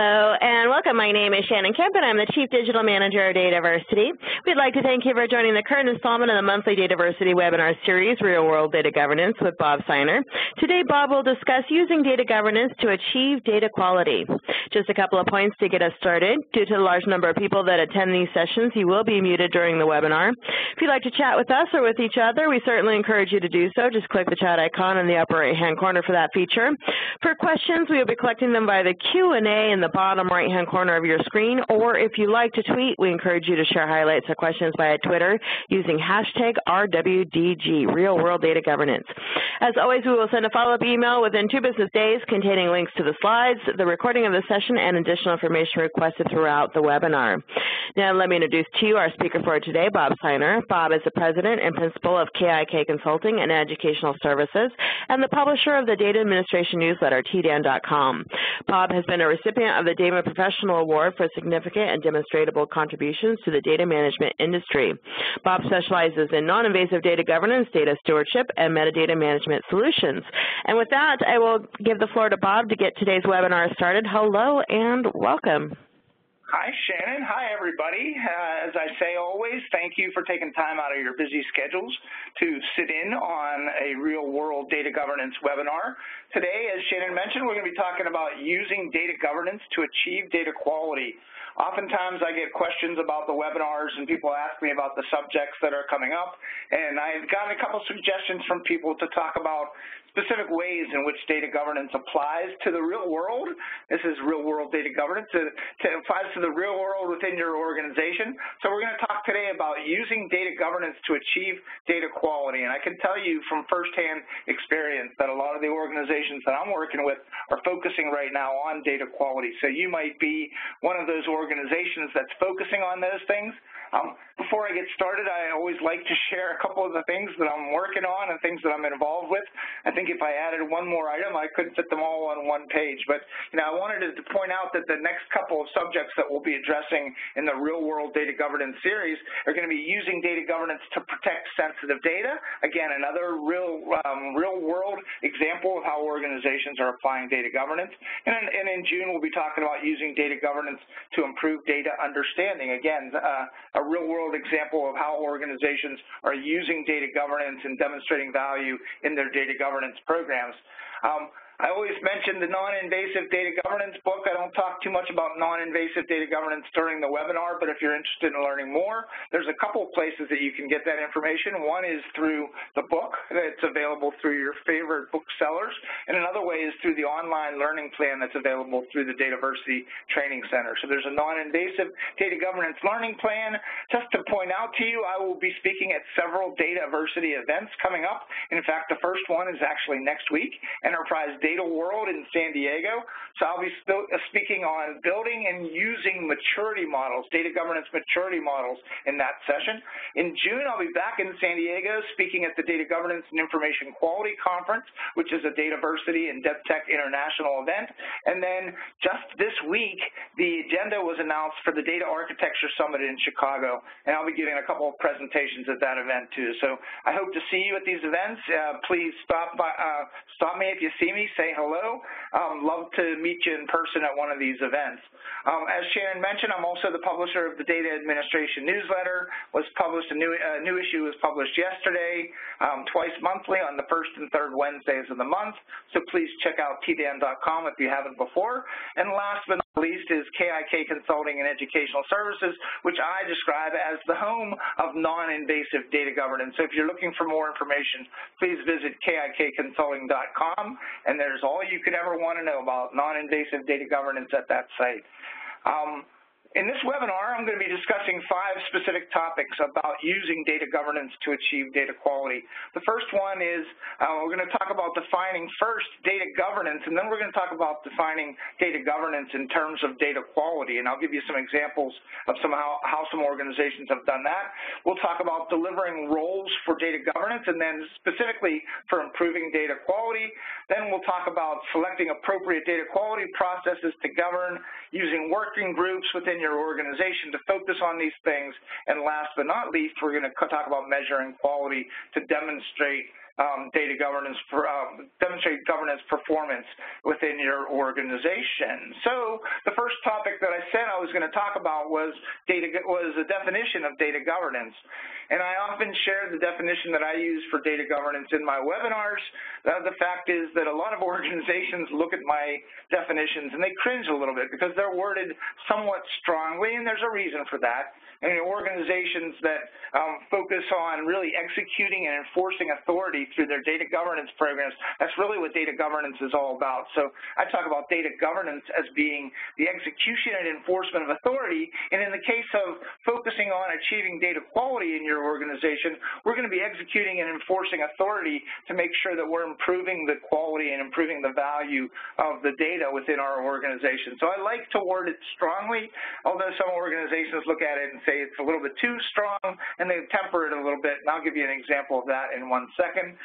Hello and welcome. My name is Shannon Kemp and I'm the Chief Digital Manager of Dataversity. We'd like to thank you for joining the current installment of the monthly Dataversity webinar series, Real World Data Governance with Bob Seiner. Today Bob will discuss using data governance to achieve data quality. Just a couple of points to get us started. Due to the large number of people that attend these sessions, you will be muted during the webinar. If you'd like to chat with us or with each other, we certainly encourage you to do so. Just click the chat icon in the upper right-hand corner for that feature. For questions, we will be collecting them by the Q&A in the bottom right-hand corner of your screen, or if you like to tweet, we encourage you to share highlights or questions via Twitter using hashtag RWDG, Real World Data Governance. As always, we will send a follow-up email within 2 business days containing links to the slides, the recording of the session, and additional information requested throughout the webinar. Now let me introduce to you our speaker for today, Bob Seiner. Bob is the President and Principal of KIK Consulting and Educational Services and the publisher of the data administration newsletter, TDAN.com. Bob has been a recipient of the DAMA Professional Award for significant and demonstrable contributions to the data management industry. Bob specializes in non-invasive data governance, data stewardship, and metadata management solutions. And with that, I will give the floor to Bob to get today's webinar started. Hello and welcome. Hi, Shannon. Hi, everybody. As I say always, thank you for taking time out of your busy schedules to sit in on a real-world data governance webinar. Today, as Shannon mentioned, we're going to be talking about using data governance to achieve data quality. Oftentimes, I get questions about the webinars, and people ask me about the subjects that are coming up, and I've gotten a couple suggestions from people to talk about specific ways in which data governance applies to the real world. This is real world data governance. It applies to the real world within your organization. So we're going to talk today about using data governance to achieve data quality. And I can tell you from firsthand experience that a lot of the organizations that I'm working with are focusing right now on data quality. So you might be one of those organizations that's focusing on those things. Before I get started, I always like to share a couple of the things that I'm working on and things that I'm involved with. I think if I added one more item, I couldn't fit them all on one page. But you know, I wanted to point out that the next couple of subjects that we'll be addressing in the Real World Data Governance series are going to be using data governance to protect sensitive data. Again, another real world example of how organizations are applying data governance. And in June, we'll be talking about using data governance to improve data understanding. Again, a real-world example of how organizations are using data governance and demonstrating value in their data governance programs. I always mention the non-invasive data governance book. I don't talk too much about non-invasive data governance during the webinar, but if you're interested in learning more, there's a couple of places that you can get that information. One is through the book that's available through your favorite booksellers, and another way is through the online learning plan that's available through the Dataversity Training Center. So there's a non-invasive data governance learning plan. Just to point out to you, I will be speaking at several Dataversity events coming up. In fact, the first one is actually next week, Enterprise Data World in San Diego. So I'll be speaking on building and using maturity models, data governance maturity models in that session. In June, I'll be back in San Diego speaking at the Data Governance and Information Quality Conference, which is a Dataversity and DevTech International event. And then just this week, the agenda was announced for the Data Architecture Summit in Chicago, and I'll be giving a couple of presentations at that event too. So I hope to see you at these events. Please stop me if you see me. Say hello. Love to meet you in person at one of these events. As Sharon mentioned, I'm also the publisher of the Data Administration newsletter. Was published a new issue was published yesterday, twice monthly on the first and third Wednesdays of the month. So please check out TDAN.com if you haven't before. And last but not least is KIK Consulting and Educational Services, which I describe as the home of non-invasive data governance. So if you're looking for more information, please visit KIKconsulting.com and there's all you could ever want to know about non-invasive data governance at that site. In this webinar, I'm going to be discussing 5 specific topics about using data governance to achieve data quality. The first one is we're going to talk about defining first data governance, and then we're going to talk about defining data governance in terms of data quality. And I'll give you some examples of how some organizations have done that. We'll talk about delivering roles for data governance, and then specifically for improving data quality. Then we'll talk about selecting appropriate data quality processes to govern, using working groups within your organization to focus on these things, and last but not least, we're going to talk about measuring quality to demonstrate data governance, demonstrate governance performance within your organization. So the first topic that I said I was going to talk about was the definition of data governance. And I often share the definition that I use for data governance in my webinars. The fact is that a lot of organizations look at my definitions and they cringe a little bit because they're worded somewhat strongly, and there's a reason for that. And organizations that focus on really executing and enforcing authority through their data governance programs, that's really what data governance is all about. So I talk about data governance as being the execution and enforcement of authority, and in the case of focusing on achieving data quality in your organization, we're going to be executing and enforcing authority to make sure that we're improving the quality and improving the value of the data within our organization. So I like to word it strongly, although some organizations look at it and say, it's a little bit too strong, and they temper it a little bit, and I'll give you an example of that in one second.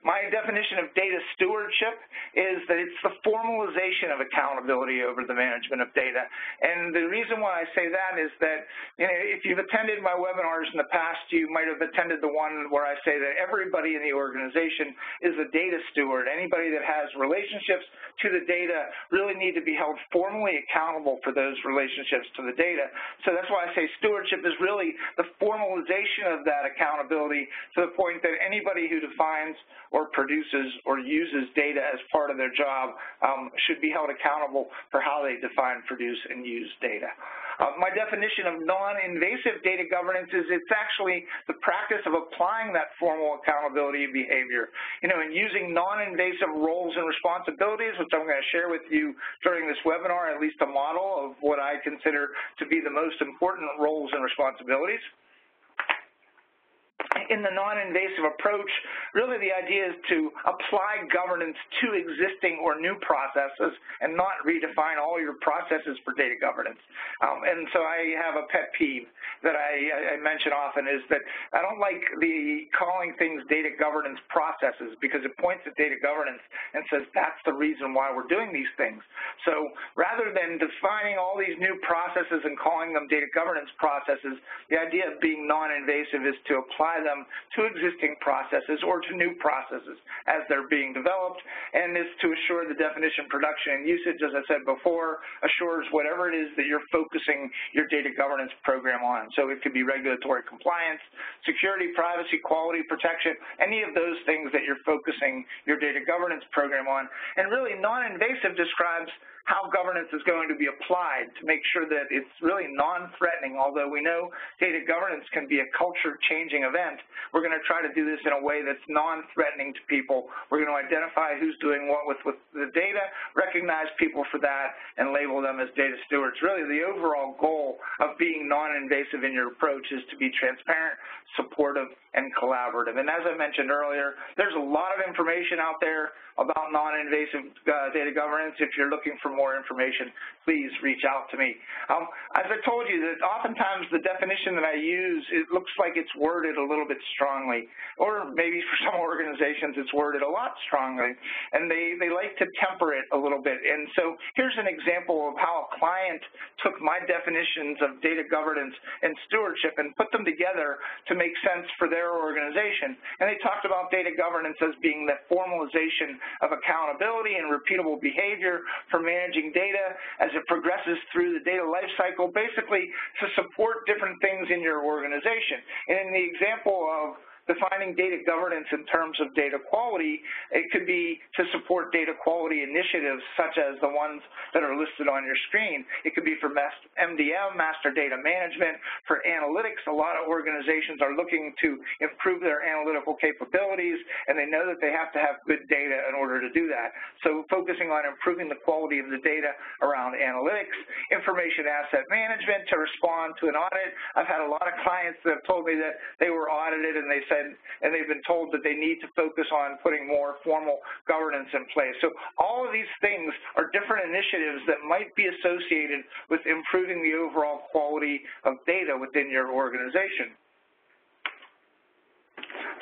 My definition of data stewardship is that it's the formalization of accountability over the management of data. And the reason why I say that is that, you know, if you've attended my webinars in the past, you might have attended the one where I say that everybody in the organization is a data steward. Anybody that has relationships to the data really need to be held formally accountable for those relationships to the data. So that's why I say stewardship is really the formalization of that accountability to the point that anybody who defines or produces or uses data as part of their job should be held accountable for how they define, produce, and use data. My definition of non-invasive data governance is it's actually the practice of applying that formal accountability behavior, you know, and using non-invasive roles and responsibilities, which I'm going to share with you during this webinar, at least a model of what I consider to be the most important roles and responsibilities. In the non-invasive approach, really the idea is to apply governance to existing or new processes and not redefine all your processes for data governance. And so I have a pet peeve that I mention often is that I don't like the calling things data governance processes because it points at data governance and says that's the reason why we're doing these things. So rather than defining all these new processes and calling them data governance processes, the idea of being non-invasive is to apply them to existing processes or to new processes as they're being developed, and is to assure the definition, production, and usage, as I said before, assures whatever it is that you're focusing your data governance program on. So it could be regulatory compliance, security, privacy, quality, protection, any of those things that you're focusing your data governance program on. And really, non-invasive describes how governance is going to be applied to make sure that it's really non-threatening. Although we know data governance can be a culture-changing event, we're going to try to do this in a way that's non-threatening to people. We're going to identify who's doing what with the data, recognize people for that, and label them as data stewards. Really, the overall goal of being non-invasive in your approach is to be transparent, supportive, and collaborative. And as I mentioned earlier, there's a lot of information out there about non-invasive data governance. If you're looking for more information, please reach out to me. As I told you, that oftentimes the definition that I use, it looks like it's worded a little bit strongly, or maybe for some organizations it's worded a lot strongly, and they like to temper it a little bit. And so here's an example of how a client took my definitions of data governance and stewardship and put them together to make sense for their organization. And they talked about data governance as being the formalization of accountability and repeatable behavior for management data as it progresses through the data lifecycle, basically to support different things in your organization. And in the example of defining data governance in terms of data quality, it could be to support data quality initiatives such as the ones that are listed on your screen. It could be for MDM, master data management, for analytics. A lot of organizations are looking to improve their analytical capabilities, and they know that they have to have good data in order to do that. So focusing on improving the quality of the data around analytics, information asset management to respond to an audit. I've had a lot of clients that have told me that they were audited and they said, and they've been told that they need to focus on putting more formal governance in place. So all of these things are different initiatives that might be associated with improving the overall quality of data within your organization.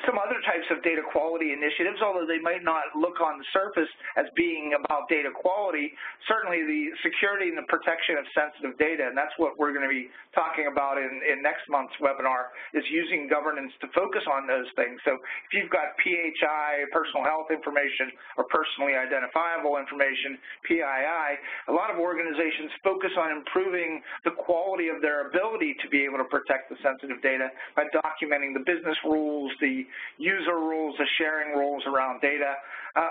some other types of data quality initiatives, although they might not look on the surface as being about data quality, certainly the security and the protection of sensitive data, and that's what we're going to be talking about in next month's webinar, is using governance to focus on those things. So if you've got PHI, personal health information, or personally identifiable information, PII, a lot of organizations focus on improving the quality of their ability to be able to protect the sensitive data by documenting the business rules, the user rules, the sharing rules around data,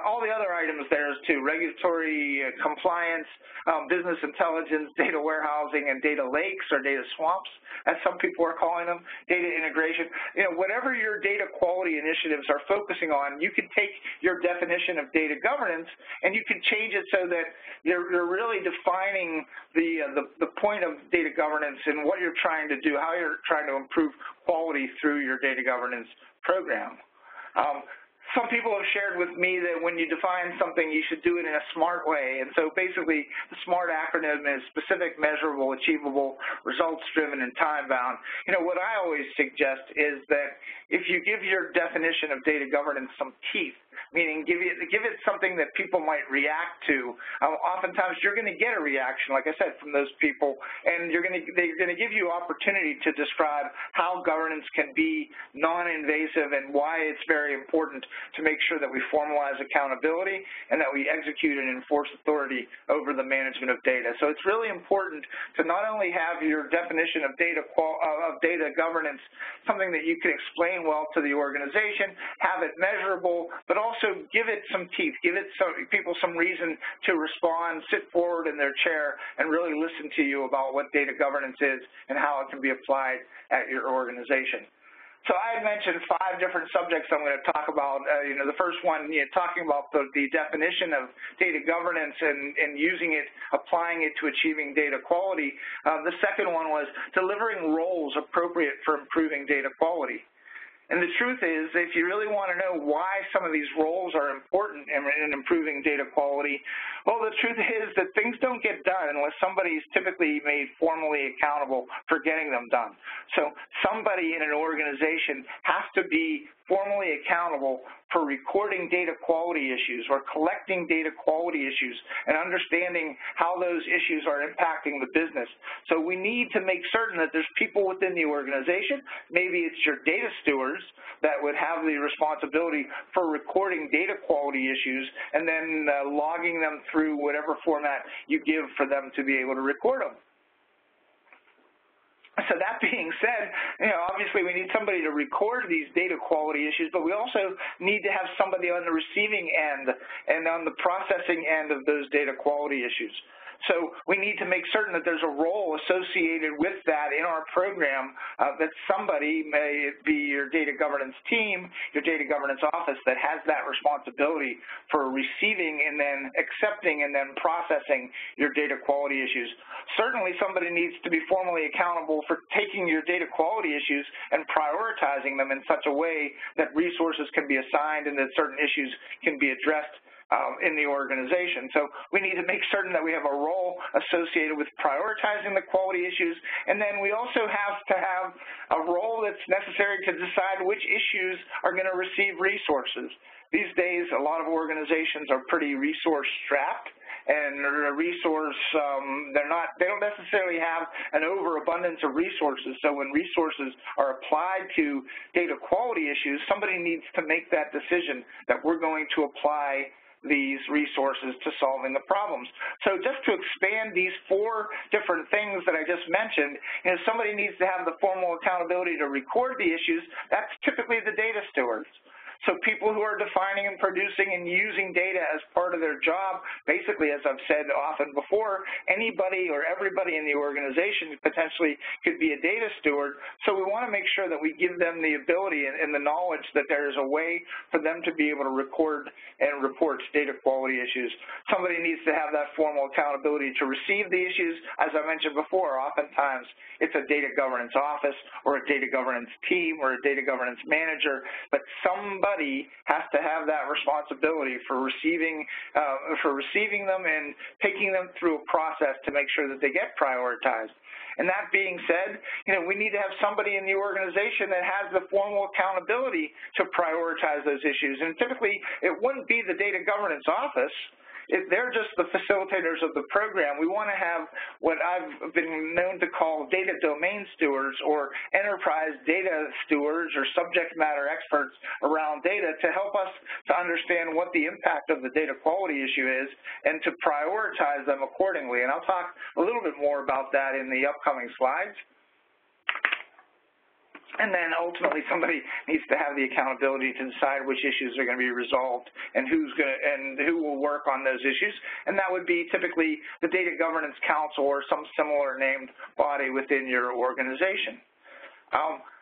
all the other items there too, regulatory compliance, business intelligence, data warehousing, and data lakes or data swamps, as some people are calling them, data integration. You know, whatever your data quality initiatives are focusing on, you can take your definition of data governance and you can change it so that you're really defining the point of data governance and what you're trying to do, how you're trying to improve quality through your data governance program. Some people have shared with me that when you define something, you should do it in a smart way. And so basically, the SMART acronym is specific, measurable, achievable, results-driven, and time-bound. You know, what I always suggest is that if you give your definition of data governance some teeth, meaning give it something that people might react to. Oftentimes, you're going to get a reaction, like I said, from those people, and they're going to give you opportunity to describe how governance can be non-invasive and why it's very important to make sure that we formalize accountability and that we execute and enforce authority over the management of data. So it's really important to not only have your definition of data governance, something that you can explain well to the organization, have it measurable, but also give it some teeth, give it people some reason to respond, sit forward in their chair, and really listen to you about what data governance is and how it can be applied at your organization. So I had mentioned 5 different subjects I'm going to talk about. You know, the first one, talking about the definition of data governance and using it, applying it to achieving data quality. The second one was delivering roles appropriate for improving data quality. And the truth is, if you really want to know why some of these roles are important in improving data quality, well, the truth is that things don't get done unless somebody's typically made formally accountable for getting them done. So somebody in an organization has to be formally accountable for recording data quality issues or collecting data quality issues and understanding how those issues are impacting the business. So we need to make certain that there's people within the organization, maybe it's your data stewards that would have the responsibility for recording data quality issues and then logging them through whatever format you give for them to be able to record them. So that being said, you know, obviously we need somebody to record these data quality issues, but we also need to have somebody on the receiving end and on the processing end of those data quality issues. So we need to make certain that there's a role associated with that in our program, that somebody, may it be your data governance team, your data governance office, that has that responsibility for receiving and then accepting and then processing your data quality issues. Certainly somebody needs to be formally accountable for taking your data quality issues and prioritizing them in such a way that resources can be assigned and that certain issues can be addressed in the organization. So we need to make certain that we have a role associated with prioritizing the quality issues, and then we also have to have a role that's necessary to decide which issues are going to receive resources. These days, a lot of organizations are pretty resource-strapped, and they don't necessarily have an overabundance of resources. So when resources are applied to data quality issues, somebody needs to make that decision that we're going to apply these resources to solving the problems. So just to expand these 4 different things that I just mentioned, you know, somebody needs to have the formal accountability to record the issues. That's typically the data stewards. So people who are defining and producing and using data as part of their job, basically, as I've said often before, anybody or everybody in the organization potentially could be a data steward. So we want to make sure that we give them the ability and the knowledge that there is a way for them to be able to record and report data quality issues. Somebody needs to have that formal accountability to receive the issues. As I mentioned before, oftentimes it's a data governance office or a data governance team or a data governance manager, but somebody somebody has to have that responsibility for receiving them and taking them through a process to make sure that they get prioritized. And that being said, you know, we need to have somebody in the organization that has the formal accountability to prioritize those issues. And typically, it wouldn't be the data governance office. If they're just the facilitators of the program. We want to have what I've been known to call data domain stewards or enterprise data stewards or subject matter experts around data to help us to understand what the impact of the data quality issue is and to prioritize them accordingly. And I'll talk a little bit more about that in the upcoming slides. And then ultimately, somebody needs to have the accountability to decide which issues are going to be resolved and who will work on those issues. And that would be typically the Data Governance Council or some similar named body within your organization.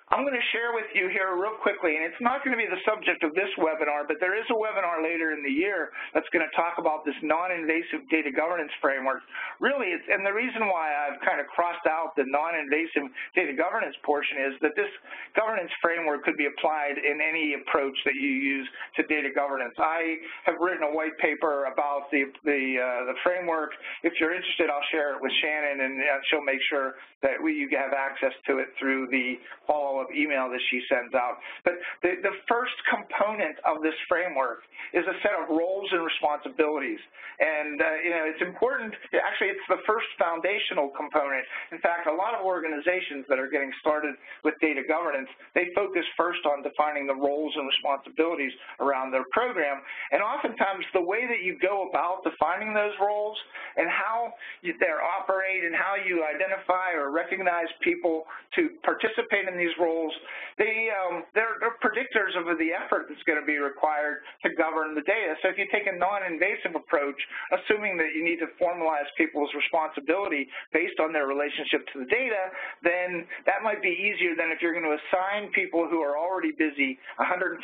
I'm going to share with you here real quickly, and it's not going to be the subject of this webinar, but there is a webinar later in the year that's going to talk about this non-invasive data governance framework. Really, and the reason why I've kind of crossed out the non-invasive data governance portion is that this governance framework could be applied in any approach that you use to data governance. I have written a white paper about the framework. If you're interested, I'll share it with Shannon, and she'll make sure that you have access to it through the follow-up email that she sends out. But the first component of this framework is a set of roles and responsibilities. And, you know, it's important. Actually, it's the first foundational component. In fact, a lot of organizations that are getting started with data governance, they focus first on defining the roles and responsibilities around their program. And oftentimes, the way that you go about defining those roles and how they operate and how you identify or recognize people to participate in these roles, they're predictors of the effort that's going to be required to govern the data. So if you take a non-invasive approach, assuming that you need to formalize people's responsibility based on their relationship to the data, then that might be easier than if you're going to assign people who are already busy 150%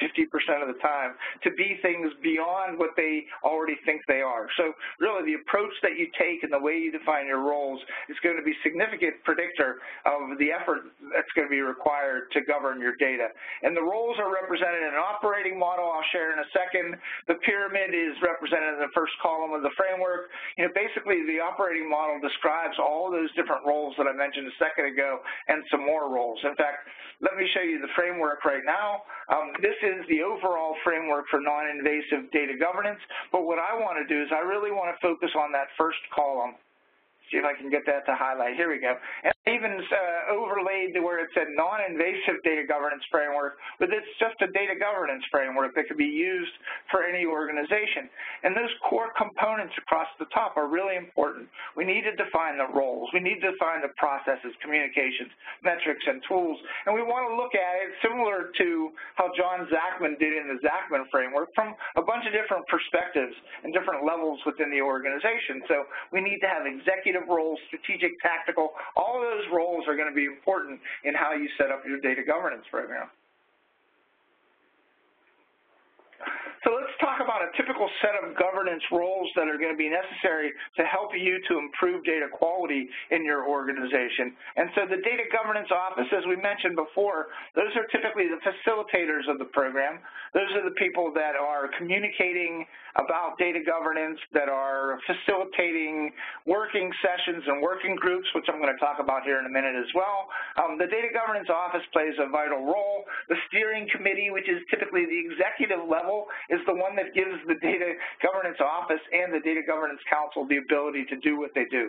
of the time to be things beyond what they already think they are. So really, the approach that you take and the way you define your roles is going to be a significant predictor of the effort that's going to be required to govern your data. And the roles are represented in an operating model I'll share in a second. The pyramid is represented in the first column of the framework. You know, basically the operating model describes all those different roles that I mentioned a second ago and some more roles. In fact, let me show you the framework right now. This is the overall framework for non-invasive data governance, but what I want to do is I really want to focus on that first column. See if I can get that to highlight. Here we go. And I even overlaid to where it said non-invasive data governance framework, but it's just a data governance framework that could be used for any organization. And those core components across the top are really important. We need to define the roles. We need to define the processes, communications, metrics, and tools. And we want to look at it similar to how John Zachman did in the Zachman framework from a bunch of different perspectives and different levels within the organization. So we need to have executive roles, strategic, tactical, all of those roles are going to be important in how you set up your data governance program. So let's talk about a typical set of governance roles that are going to be necessary to help you to improve data quality in your organization. And so the data governance office, as we mentioned before, those are typically the facilitators of the program. Those are the people that are communicating about data governance, that are facilitating working sessions and working groups, which I'm going to talk about here in a minute as well. The data governance office plays a vital role. The steering committee, which is typically the executive level, is the one that gives the data governance office and the data governance council the ability to do what they do.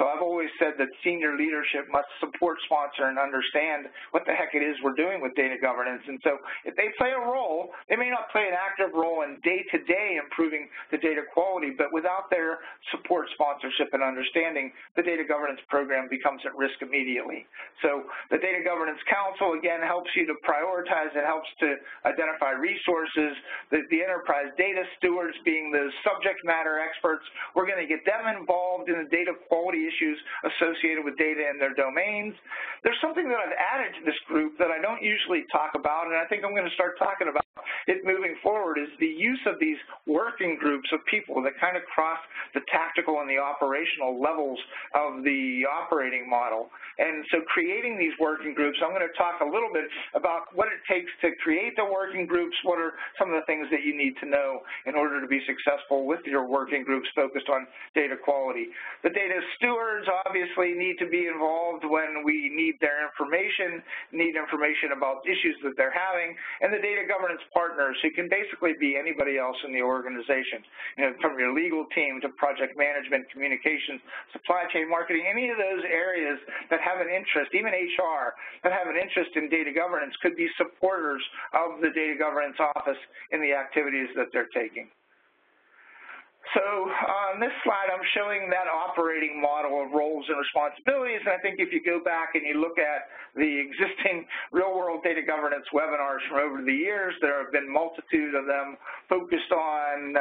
So I've always said that senior leadership must support, sponsor, and understand what the heck it is we're doing with data governance. And so if they play a role, they may not play an active role in day-to-day improving the data quality, but without their support, sponsorship, and understanding, the data governance program becomes at risk immediately. So the data governance council, again, helps you to prioritize. It helps to identify resources. The enterprise data stewards being the subject matter experts. We're going to get them involved in the data quality issues associated with data in their domains. There's something that I've added to this group that I don't usually talk about, and I think I'm going to start talking about it moving forward, is the use of these working groups of people that kind of cross the tactical and the operational levels of the operating model. And so creating these working groups, I'm going to talk a little bit about what it takes to create the working groups, what are some of the things that you need to know in order to be successful with your working groups focused on data quality. The data stewards obviously need to be involved when we need their information, need information about issues that they're having, and the data governance partners, who can basically be anybody else in the organization, you know, from your legal team to project management, communications, supply chain marketing, any of those areas that have an interest, even HR, that have an interest in data governance could be supporters of the data governance office in the activities that they're taking. So on this slide, I'm showing that operating model of roles and responsibilities, and I think if you go back and you look at the existing real-world data governance webinars from over the years, there have been multitude of them focused on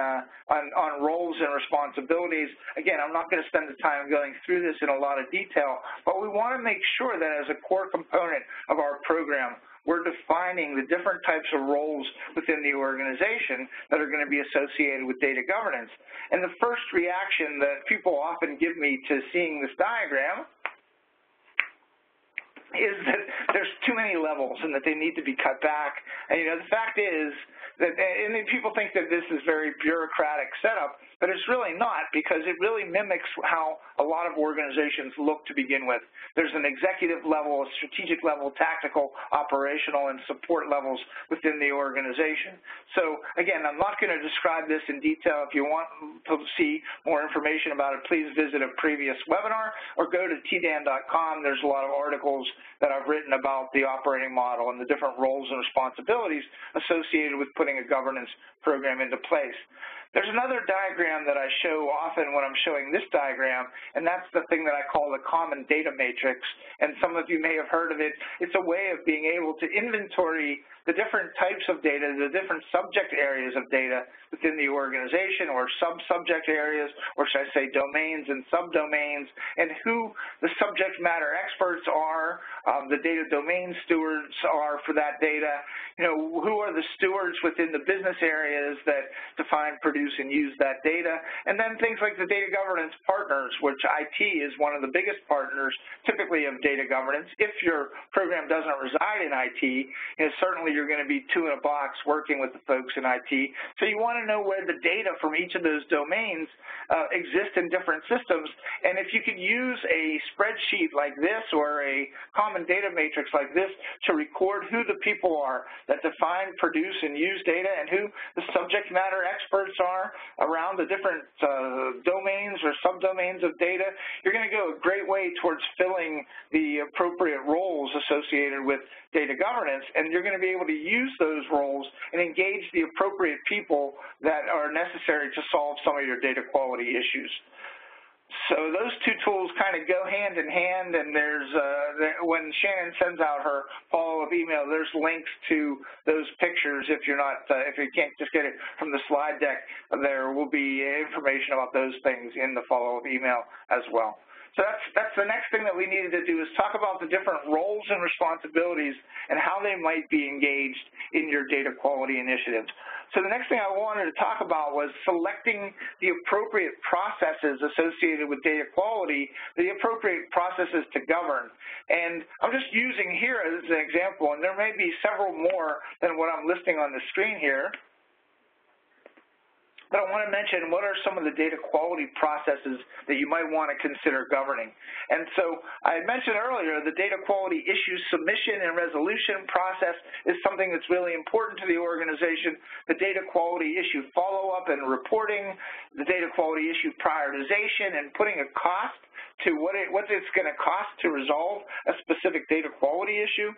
roles and responsibilities. Again, I'm not going to spend the time going through this in a lot of detail, but we want to make sure that as a core component of our program, we're defining the different types of roles within the organization that are going to be associated with data governance. And the first reaction that people often give me to seeing this diagram is that there's too many levels and that they need to be cut back. And, you know, the fact is that, and then people think that this is very bureaucratic setup, but it's really not, because it really mimics how a lot of organizations look to begin with. There's an executive level, a strategic level, tactical, operational, and support levels within the organization. So, again, I'm not going to describe this in detail. If you want to see more information about it, please visit a previous webinar or go to TDAN.com. There's a lot of articles that I've written about the operating model and the different roles and responsibilities associated with putting a governance program into place. There's another diagram that I show often when I'm showing this diagram, and that's the thing that I call the common data matrix, and some of you may have heard of it. It's a way of being able to inventory the different types of data, the different subject areas of data within the organization, or sub-subject areas, or should I say domains and subdomains, and who the subject matter experts are, the data domain stewards are for that data, you know, who are the stewards within the business areas that define, produce, and use that data, and then things like the data governance partners, which IT is one of the biggest partners typically of data governance. If your program doesn't reside in IT, you know, certainly you're going to be two in a box working with the folks in IT. So you want to know where the data from each of those domains exist in different systems, and if you could use a spreadsheet like this or a common data matrix like this to record who the people are that define, produce, and use data, and who the subject matter experts are around the different domains or subdomains of data, you're going to go a great way towards filling the appropriate roles associated with data governance, and you're going to be able to use those roles and engage the appropriate people that are necessary to solve some of your data quality issues. So those two tools kind of go hand in hand, and there's when Shannon sends out her follow-up email, there's links to those pictures. If you're not, if you can't just get it from the slide deck, there will be information about those things in the follow-up email as well. So that's the next thing that we needed to do, is talk about the different roles and responsibilities and how they might be engaged in your data quality initiatives. So the next thing I wanted to talk about was selecting the appropriate processes associated with data quality, the appropriate processes to govern. And I'm just using here as an example, and there may be several more than what I'm listing on the screen here. But I want to mention what are some of the data quality processes that you might want to consider governing. And so I mentioned earlier the data quality issue submission and resolution process is something that's really important to the organization. The data quality issue follow-up and reporting, the data quality issue prioritization and putting a cost to what it's going to cost to resolve a specific data quality issue.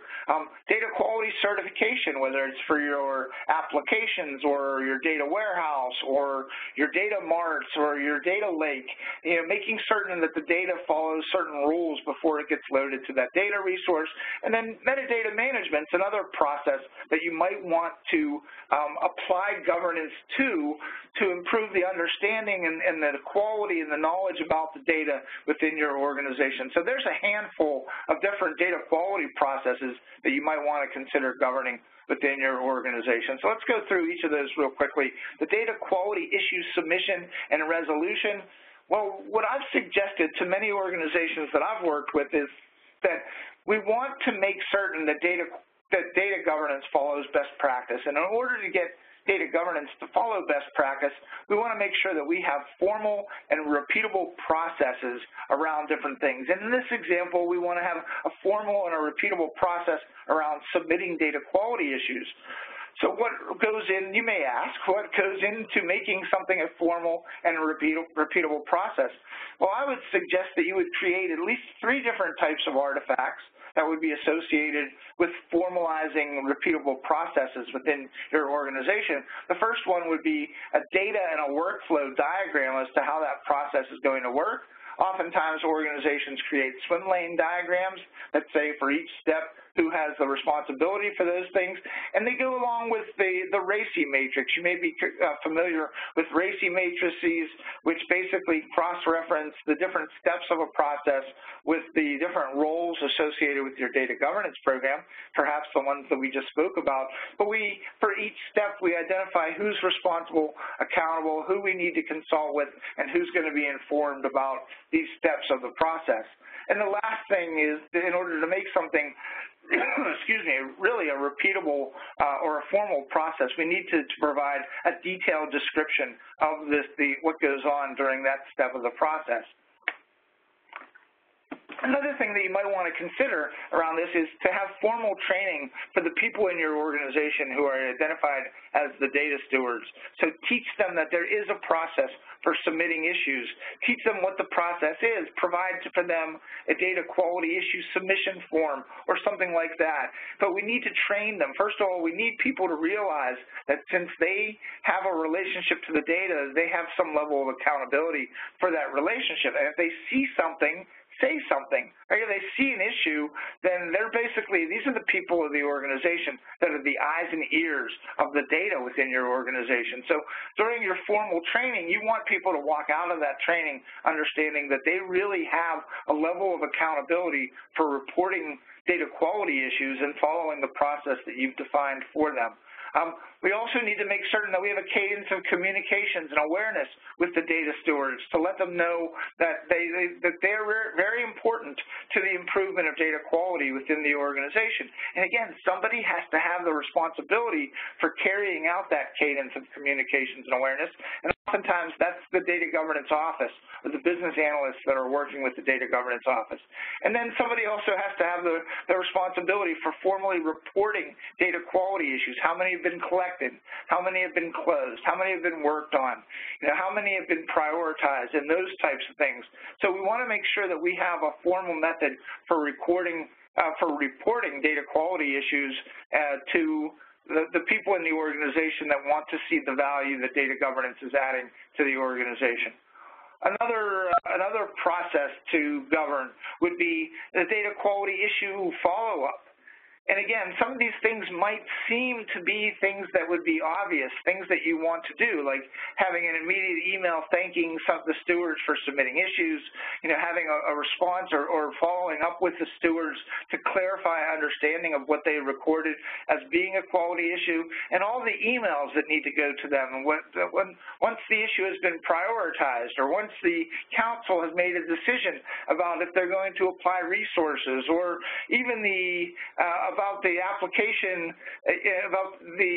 Data quality certification, whether it's for your applications or your data warehouse or your data marts or your data lake, you know, making certain that the data follows certain rules before it gets loaded to that data resource. And then metadata management's another process that you might want to apply governance to improve the understanding and the quality and the knowledge about the data within your organization. So there's a handful of different data quality processes that you might want to consider governing within your organization. So let's go through each of those real quickly. The data quality issue submission and resolution. Well, what I've suggested to many organizations that I've worked with is that we want to make certain that data governance follows best practice. And in order to get data governance to follow best practice, we want to make sure that we have formal and repeatable processes around different things. And in this example, we want to have a formal and a repeatable process around submitting data quality issues. So what goes in, you may ask, what goes into making something a formal and repeatable process? Well, I would suggest that you would create at least 3 different types of artifacts that would be associated with formalizing repeatable processes within your organization. The first one would be a data and a workflow diagram as to how that process is going to work. Oftentimes, organizations create swim lane diagrams that say for each step who has the responsibility for those things, and they go along with the RACI matrix. You may be familiar with RACI matrices, which basically cross-reference the different steps of a process with the different roles associated with your data governance program, perhaps the ones that we just spoke about. But we, for each step, we identify who's responsible, accountable, who we need to consult with, and who's going to be informed about these steps of the process. And the last thing is, in order to make something excuse me, really a repeatable or a formal process, we need to provide a detailed description of what goes on during that step of the process. Another thing that you might want to consider around this is to have formal training for the people in your organization who are identified as the data stewards. So teach them that there is a process for submitting issues. Teach them what the process is. Provide for them a data quality issue submission form or something like that. But we need to train them. First of all, we need people to realize that since they have a relationship to the data, they have some level of accountability for that relationship. And if they see something, say something, or if they see an issue, then they're basically, these are the people of the organization that are the eyes and ears of the data within your organization. So during your formal training, you want people to walk out of that training understanding that they really have a level of accountability for reporting data quality issues and following the process that you've defined for them. We also need to make certain that we have a cadence of communications and awareness with the data stewards to let them know that they're very important to the improvement of data quality within the organization. And again, somebody has to have the responsibility for carrying out that cadence of communications and awareness. And oftentimes, that's the data governance office or the business analysts that are working with the data governance office. And then somebody also has to have the responsibility for formally reporting data quality issues. How many have been collected? How many have been closed? How many have been worked on? You know, how many have been prioritized and those types of things. So we want to make sure that we have a formal method for reporting data quality issues to the people in the organization that want to see the value that data governance is adding to the organization. Another process to govern would be the data quality issue follow-up. And again, some of these things might seem to be things that would be obvious, things that you want to do, like having an immediate email thanking some of the stewards for submitting issues, you know, having a response or following up with the stewards to clarify understanding of what they recorded as being a quality issue, and all the emails that need to go to them. And once the issue has been prioritized or once the council has made a decision about if they're going to apply resources or even about the application, about the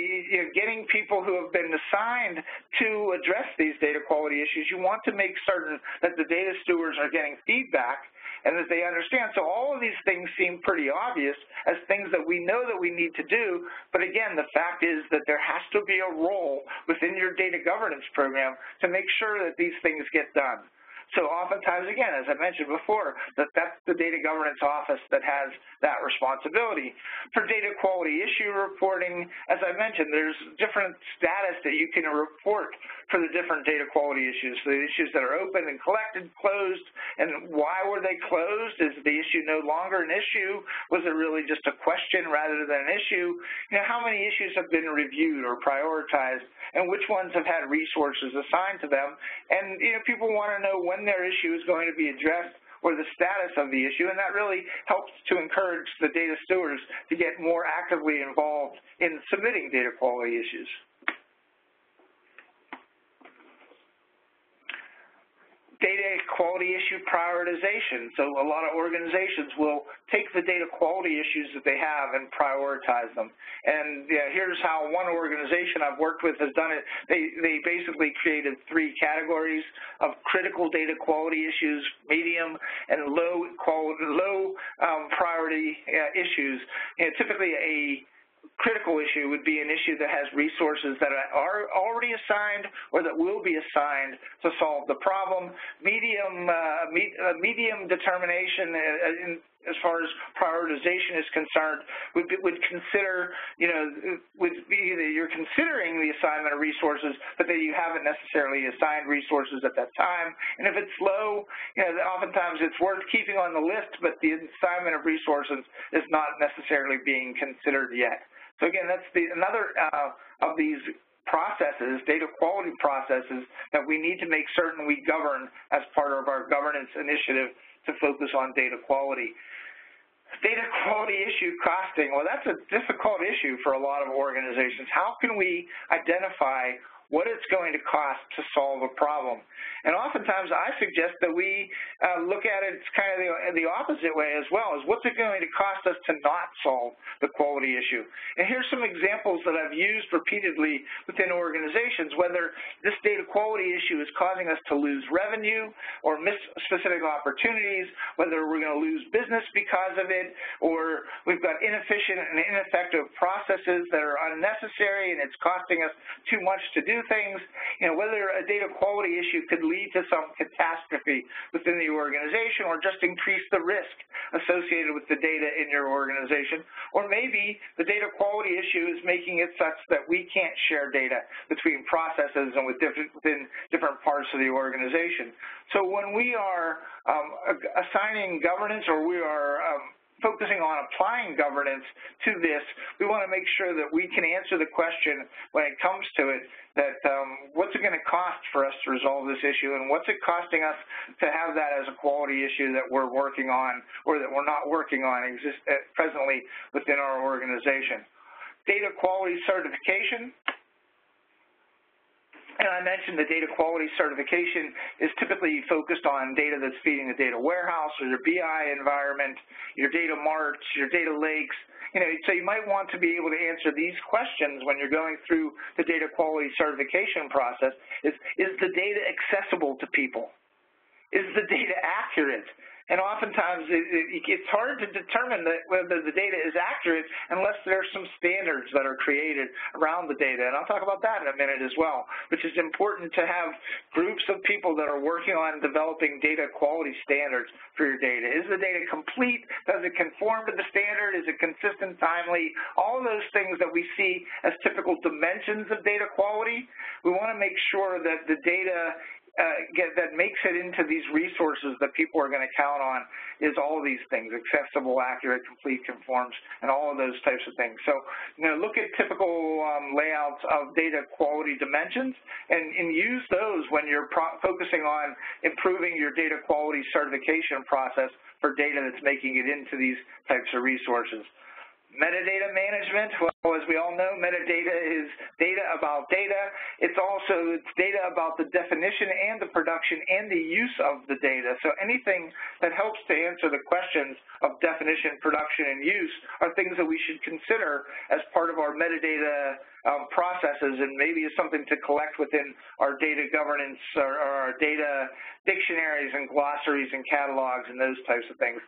getting people who have been assigned to address these data quality issues, you want to make certain that the data stewards are getting feedback and that they understand. So all of these things seem pretty obvious as things that we know that we need to do, but again, the fact is that there has to be a role within your data governance program to make sure that these things get done. So oftentimes, again, as I mentioned before, that's the data governance office that has that responsibility. For data quality issue reporting, as I mentioned, there's different status that you can report for the different data quality issues. So the issues that are open and collected, closed, and why were they closed? Is the issue no longer an issue? Was it really just a question rather than an issue? You know, how many issues have been reviewed or prioritized, and which ones have had resources assigned to them? And, you know, people want to know when their issue is going to be addressed or the status of the issue, and that really helps to encourage the data stewards to get more actively involved in submitting data quality issues. Data quality issue prioritization. So a lot of organizations will take the data quality issues that they have and prioritize them. And here's how one organization I've worked with has done it. They basically created three categories of critical data quality issues, medium, and low priority issues. And typically a critical issue would be an issue that has resources that are already assigned or that will be assigned to solve the problem. Medium determination as far as prioritization is concerned, would be that you're considering the assignment of resources, but that you haven't necessarily assigned resources at that time. And if it's low, you know, oftentimes it's worth keeping on the list, but the assignment of resources is not necessarily being considered yet. So again, that's another of these processes, data quality processes, that we need to make certain we govern as part of our governance initiative to focus on data quality. Data quality issue costing, well, that's a difficult issue for a lot of organizations. How can we identify what it's going to cost to solve a problem? And oftentimes I suggest that we look at it kind of the opposite way as well, is what's it going to cost us to not solve the quality issue? And here's some examples that I've used repeatedly within organizations, whether this data quality issue is causing us to lose revenue or miss specific opportunities, whether we're going to lose business because of it, or we've got inefficient and ineffective processes that are unnecessary and it's costing us too much to do things, you know, whether a data quality issue could lead to some catastrophe within the organization or just increase the risk associated with the data in your organization, or maybe the data quality issue is making it such that we can't share data between processes and within different parts of the organization. So when we are assigning governance, or we are focusing on applying governance to this, we want to make sure that we can answer the question when it comes to it, that what's it going to cost for us to resolve this issue, and what's it costing us to have that as a quality issue that we're working on or that we're not working on presently within our organization. Data quality certification. And I mentioned the data quality certification is typically focused on data that's feeding the data warehouse or your BI environment, your data marts, your data lakes. You know, so you might want to be able to answer these questions when you're going through the data quality certification process. Is the data accessible to people? Is the data accurate? And oftentimes, it's hard to determine that whether the data is accurate unless there are some standards that are created around the data. And I'll talk about that in a minute as well, which is important to have groups of people that are working on developing data quality standards for your data. Is the data complete? Does it conform to the standard? Is it consistent, timely? All those things that we see as typical dimensions of data quality, we want to make sure that the data that makes it into these resources that people are going to count on is all of these things: accessible, accurate, complete, conforms, and all of those types of things. So, you know, look at typical layouts of data quality dimensions and use those when you're focusing on improving your data quality certification process for data that's making it into these types of resources. Metadata management, well, as we all know, metadata is data about data. It's data about the definition and the production and the use of the data. So anything that helps to answer the questions of definition, production, and use are things that we should consider as part of our metadata processes, and maybe is something to collect within our data governance or our data dictionaries and glossaries and catalogs and those types of things.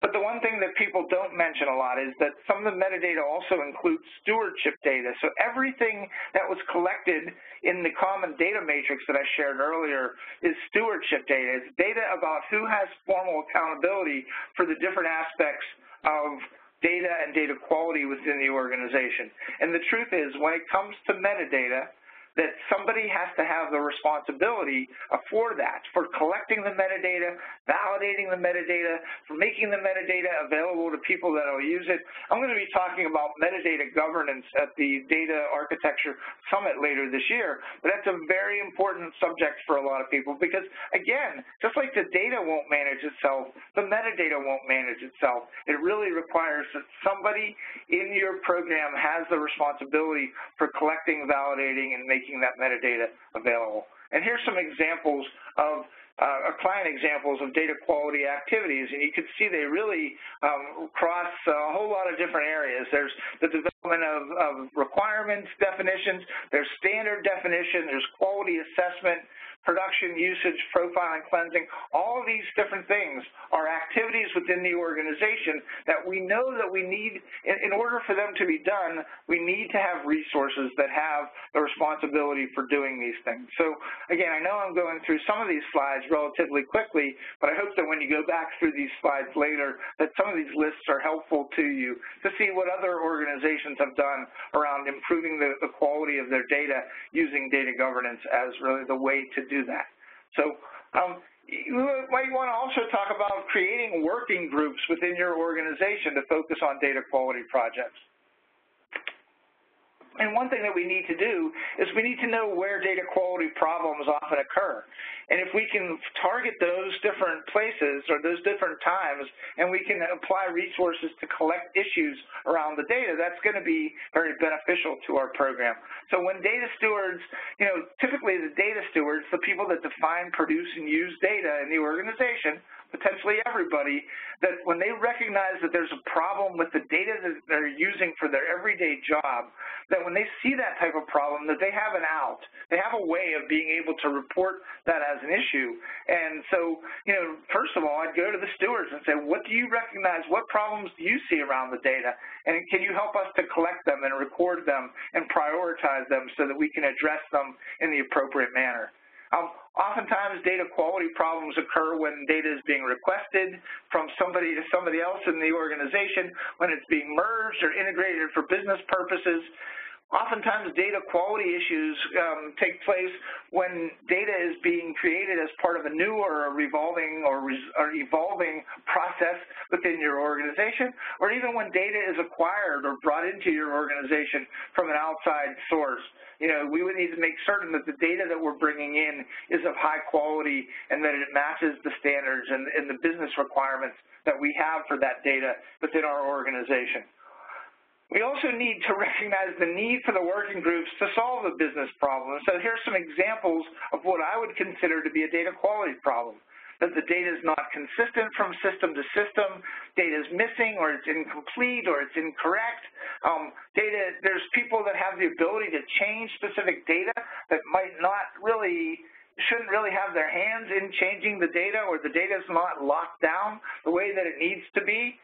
But the one thing that people don't mention a lot is that some of the metadata also includes stewardship data. So everything that was collected in the common data matrix that I shared earlier is stewardship data. It's data about who has formal accountability for the different aspects of data and data quality within the organization. And the truth is, when it comes to metadata, that somebody has to have the responsibility for that, for collecting the metadata, validating the metadata, for making the metadata available to people that will use it. I'm going to be talking about metadata governance at the Data Architecture Summit later this year, but that's a very important subject for a lot of people because, again, just like the data won't manage itself, the metadata won't manage itself. It really requires that somebody in your program has the responsibility for collecting, validating, and making that metadata available. And here's some examples of client examples of data quality activities, and you can see they really cross a whole lot of different areas. There's the development of requirements definitions, there's standard definition, there's quality assessment, production, usage, profiling, cleansing. All of these different things are activities within the organization that we know that we need, in order for them to be done, we need to have resources that have the responsibility for doing these things. So again, I know I'm going through some of these slides relatively quickly, but I hope that when you go back through these slides later, that some of these lists are helpful to you to see what other organizations have done around improving the quality of their data using data governance as really the way to do that. So you might want to also talk about creating working groups within your organization to focus on data quality projects. And one thing that we need to do is we need to know where data quality problems often occur. And if we can target those different places or those different times, and we can apply resources to collect issues around the data, that's going to be very beneficial to our program. So when data stewards, you know, typically the data stewards, the people that define, produce, and use data in the organization, potentially everybody, that when they recognize that there's a problem with the data that they're using for their everyday job, that when they see that type of problem, that they have an out. They have a way of being able to report that as an issue. And so, you know, first of all, I'd go to the stewards and say, what do you recognize? What problems do you see around the data? And can you help us to collect them and record them and prioritize them so that we can address them in the appropriate manner? Oftentimes, data quality problems occur when data is being requested from somebody to somebody else in the organization, when it's being merged or integrated for business purposes. Oftentimes, data quality issues take place when data is being created as part of a new or a revolving or evolving process within your organization, or even when data is acquired or brought into your organization from an outside source. You know, we would need to make certain that the data that we're bringing in is of high quality and that it matches the standards and the business requirements that we have for that data within our organization. We also need to recognize the need for the working groups to solve a business problem. So here's some examples of what I would consider to be a data quality problem. That the data is not consistent from system to system, data is missing or it's incomplete or it's incorrect. Data, there's people that have the ability to change specific data that might not really, shouldn't really have their hands in changing the data, or the data is not locked down the way that it needs to be.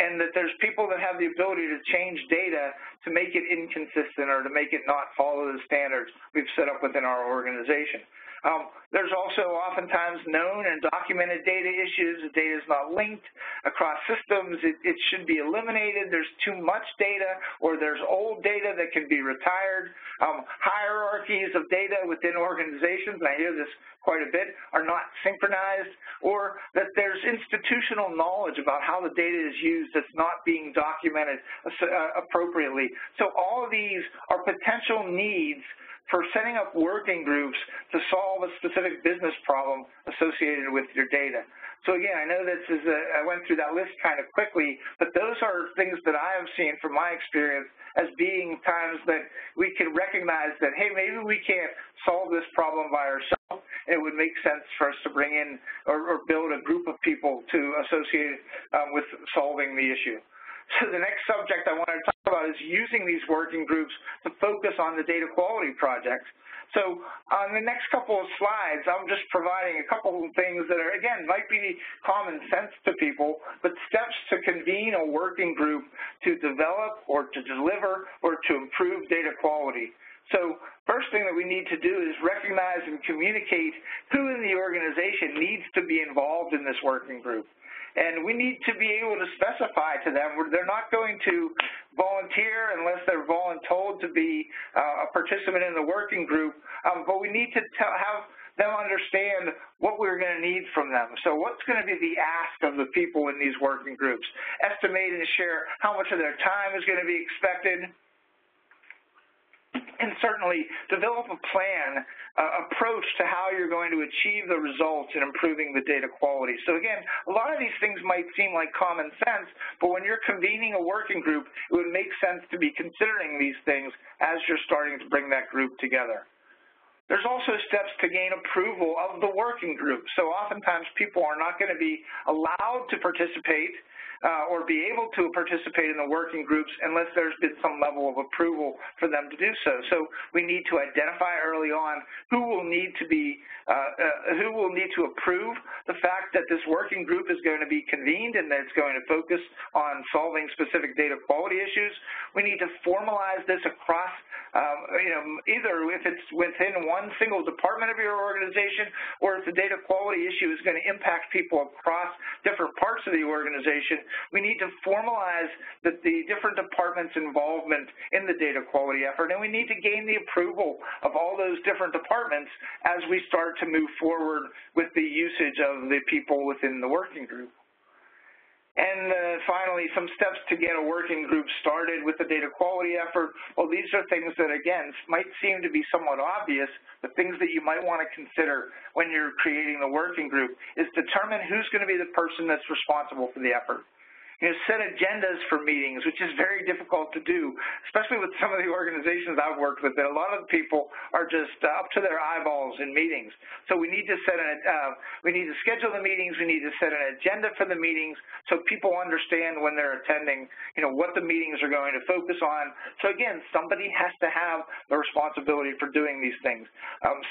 And that there's people that have the ability to change data to make it inconsistent or to make it not follow the standards we've set up within our organization. There's also oftentimes known and documented data issues. The data is not linked across systems. It should be eliminated. There's too much data, or there's old data that can be retired. Hierarchies of data within organizations, and I hear this quite a bit, are not synchronized, or that there's institutional knowledge about how the data is used that's not being documented appropriately. So all of these are potential needs for setting up working groups to solve a specific business problem associated with your data. So again, I know this is I went through that list kind of quickly, but those are things that I have seen from my experience as being times that we can recognize that, hey, maybe we can't solve this problem by ourselves. It would make sense for us to bring in or build a group of people to associate with solving the issue. So the next subject I want to talk about is using these working groups to focus on the data quality projects. So on the next couple of slides, I'm just providing a couple of things that are, again, might be common sense to people, but steps to convene a working group to develop or to deliver or to improve data quality. So first thing that we need to do is recognize and communicate who in the organization needs to be involved in this working group. And we need to be able to specify to them where they're not going to volunteer unless they're voluntold to be a participant in the working group, but we need to have them understand what we're going to need from them. So what's going to be the ask of the people in these working groups? Estimate and share how much of their time is going to be expected. And certainly develop a plan, approach to how you're going to achieve the results in improving the data quality. So again, a lot of these things might seem like common sense, but when you're convening a working group, it would make sense to be considering these things as you're starting to bring that group together. There's also steps to gain approval of the working group. So oftentimes people are not going to be allowed to participate or be able to participate in the working groups unless there's been some level of approval for them to do so. So we need to identify early on who will need to be, who will need to approve the fact that this working group is going to be convened and that it's going to focus on solving specific data quality issues. We need to formalize this across, you know, either if it's within one single department of your organization or if the data quality issue is going to impact people across different parts of the organization. We need to formalize the different departments' involvement in the data quality effort, and we need to gain the approval of all those different departments as we start to move forward with the usage of the people within the working group. And finally, some steps to get a working group started with the data quality effort. Well, these are things that, again, might seem to be somewhat obvious, but things that you might want to consider when you're creating the working group is determine who's going to be the person that's responsible for the effort. You know, set agendas for meetings, which is very difficult to do, especially with some of the organizations I've worked with. That a lot of the people are just up to their eyeballs in meetings. So we need to set an, we need to schedule the meetings. We need to set an agenda for the meetings so people understand when they're attending, you know, what the meetings are going to focus on. So again, somebody has to have the responsibility for doing these things,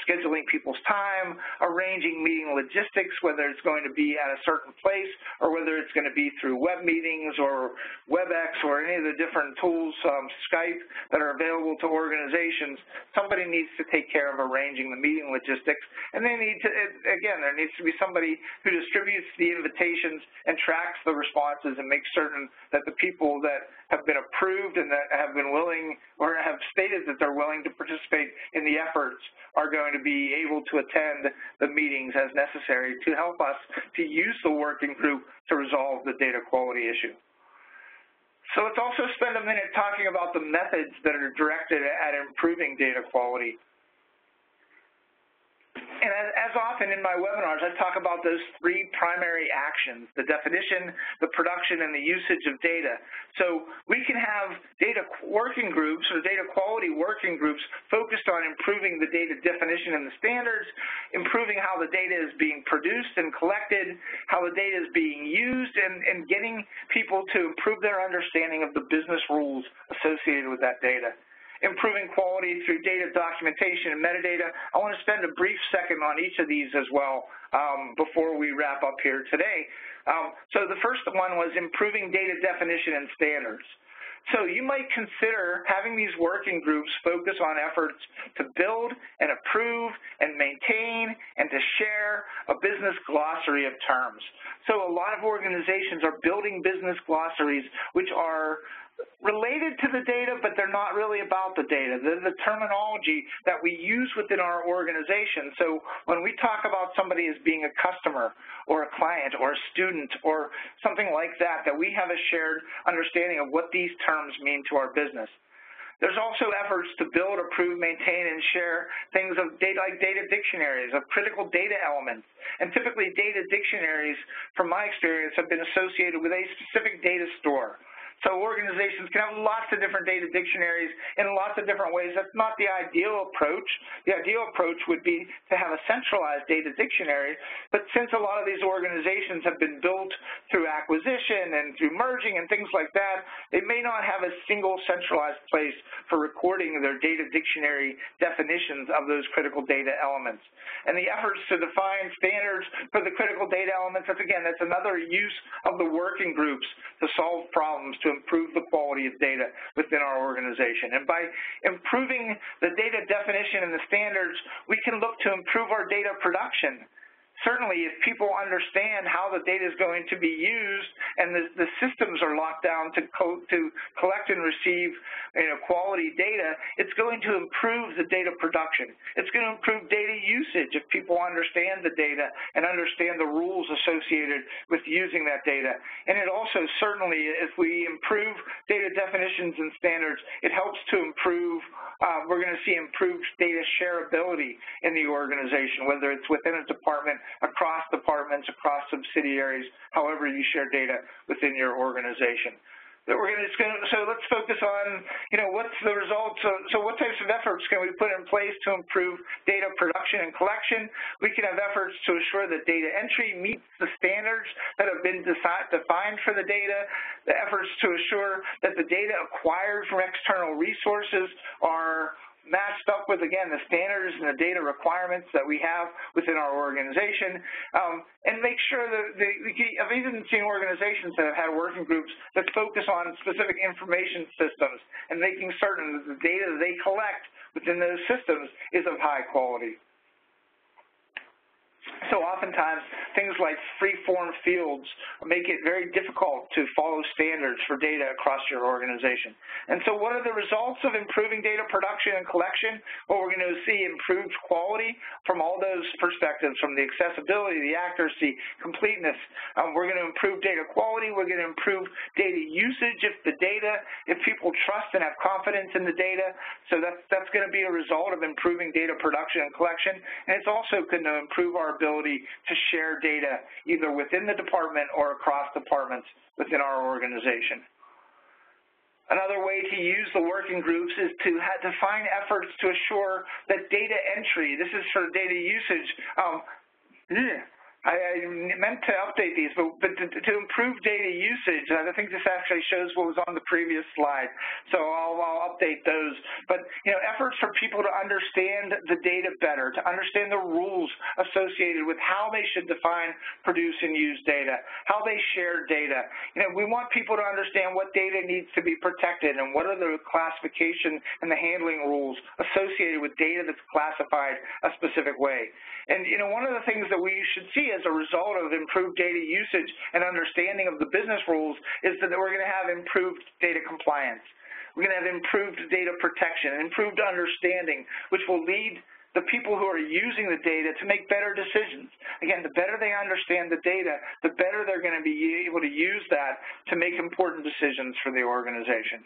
scheduling people's time, arranging meeting logistics, whether it's going to be at a certain place or whether it's going to be through web meetings. Or WebEx or any of the different tools, Skype, that are available to organizations, somebody needs to take care of arranging the meeting logistics. And they need to, again, there needs to be somebody who distributes the invitations and tracks the responses and makes certain that the people that have been approved and that have been willing or have stated that they're willing to participate in the efforts are going to be able to attend the meetings as necessary to help us to use the working group to resolve the data quality issue. So let's also spend a minute talking about the methods that are directed at improving data quality. And as often in my webinars, I talk about those three primary actions: the definition, the production, and the usage of data. So we can have data working groups or data quality working groups focused on improving the data definition and the standards, improving how the data is being produced and collected, how the data is being used, and getting people to improve their understanding of the business rules associated with that data. Improving quality through data documentation and metadata. I want to spend a brief second on each of these as well before we wrap up here today. So the first one was improving data definition and standards. So you might consider having these working groups focus on efforts to build and approve and maintain and to share a business glossary of terms. So a lot of organizations are building business glossaries which are related to the data, but they're not really about the data. They're the terminology that we use within our organization. So when we talk about somebody as being a customer or a client or a student or something like that, that we have a shared understanding of what these terms mean to our business. There's also efforts to build, approve, maintain, and share things of data, like data dictionaries, of critical data elements. And typically data dictionaries, from my experience, have been associated with a specific data store. So organizations can have lots of different data dictionaries in lots of different ways. That's not the ideal approach. The ideal approach would be to have a centralized data dictionary, but since a lot of these organizations have been built through acquisition and through merging and things like that, they may not have a single centralized place for recording their data dictionary definitions of those critical data elements. And the efforts to define standards for the critical data elements, that's another use of the working groups to solve problems, to improve the quality of data within our organization. And by improving the data definition and the standards, we can look to improve our data production. Certainly, if people understand how the data is going to be used and the systems are locked down to collect and receive quality data, it's going to improve the data production. It's going to improve data usage if people understand the data and understand the rules associated with using that data. And it also certainly, if we improve data definitions and standards, it helps to improve, we're going to see improved data shareability in the organization, whether it's within a department, across departments, across subsidiaries, however you share data within your organization. So let's focus on, what's the result? So what types of efforts can we put in place to improve data production and collection? We can have efforts to assure that data entry meets the standards that have been defined for the data, the efforts to assure that the data acquired from external resources are matched up with, again, the standards and the data requirements that we have within our organization, and make sure that I've even seen organizations that have had working groups that focus on specific information systems and making certain that the data they collect within those systems is of high quality. So oftentimes, things like free-form fields make it very difficult to follow standards for data across your organization. And so what are the results of improving data production and collection? Well, we're going to see improved quality from all those perspectives, from the accessibility, the accuracy, completeness. We're going to improve data quality. We're going to improve data usage if people trust and have confidence in the data. So that's going to be a result of improving data production and collection. And it's also going to improve our ability to share data either within the department or across departments within our organization. Another way to use the working groups is to define efforts to assure that data entry, this is for data usage, I meant to update these, but to improve data usage, I think this actually shows what was on the previous slide, so I'll update those. But, efforts for people to understand the data better, to understand the rules associated with how they should define, produce, and use data, how they share data. We want people to understand what data needs to be protected and what are the classification and the handling rules associated with data that's classified a specific way. And, one of the things that we should see as a result of improved data usage and understanding of the business rules is that we're going to have improved data compliance. We're going to have improved data protection, improved understanding, which will lead the people who are using the data to make better decisions. Again, the better they understand the data, the better they're going to be able to use that to make important decisions for the organization.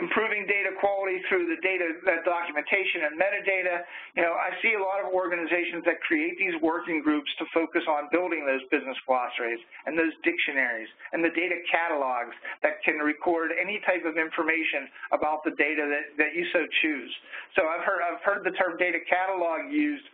Improving data quality through the data documentation and metadata. I see a lot of organizations that create these working groups to focus on building those business glossaries and those dictionaries and the data catalogs that can record any type of information about the data that you so choose. So I've heard the term data catalog used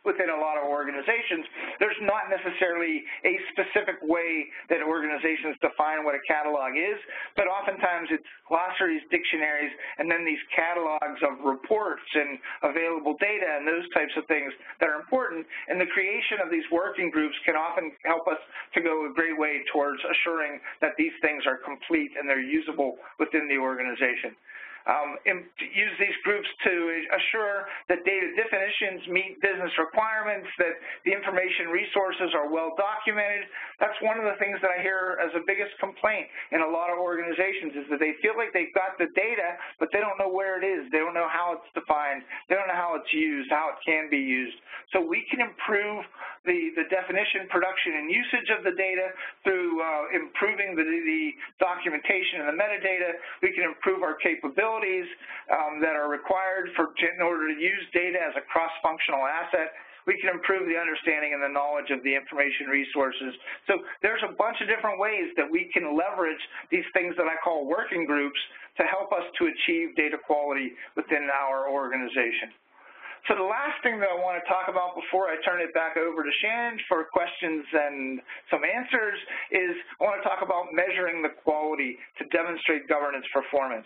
within a lot of organizations. There's not necessarily a specific way that organizations define what a catalog is, but oftentimes it's glossaries, dictionaries, and then these catalogs of reports and available data and those types of things that are important. And the creation of these working groups can often help us to go a great way towards assuring that these things are complete and they're usable within the organization. And use these groups to assure that data definitions meet business requirements, that the information resources are well documented. That's one of the things that I hear as the biggest complaint in a lot of organizations is that they feel like they've got the data, but they don't know where it is. They don't know how it's defined. They don't know how it's used, how it can be used. So we can improve the definition, production, and usage of the data through improving the documentation and the metadata. We can improve our capabilities that are required in order to use data as a cross-functional asset. we can improve the understanding and the knowledge of the information resources. So there's a bunch of different ways that we can leverage these things that I call working groups to help us to achieve data quality within our organization. So the last thing that I want to talk about before I turn it back over to Shannon for questions and some answers is I want to talk about measuring the quality to demonstrate governance performance.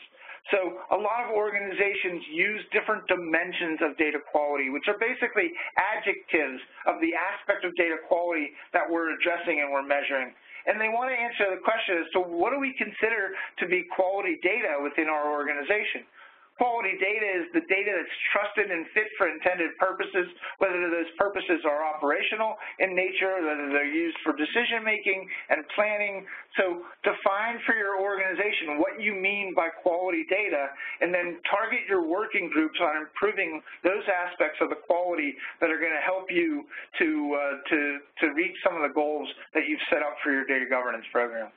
So a lot of organizations use different dimensions of data quality, which are basically adjectives of the aspect of data quality that we're addressing and we're measuring. And they want to answer the question as to what do we consider to be quality data within our organization? Quality data is the data that's trusted and fit for intended purposes, whether those purposes are operational in nature, whether they're used for decision-making and planning. So define for your organization what you mean by quality data, and then target your working groups on improving those aspects of the quality that are going to help you to reach some of the goals that you've set up for your data governance program.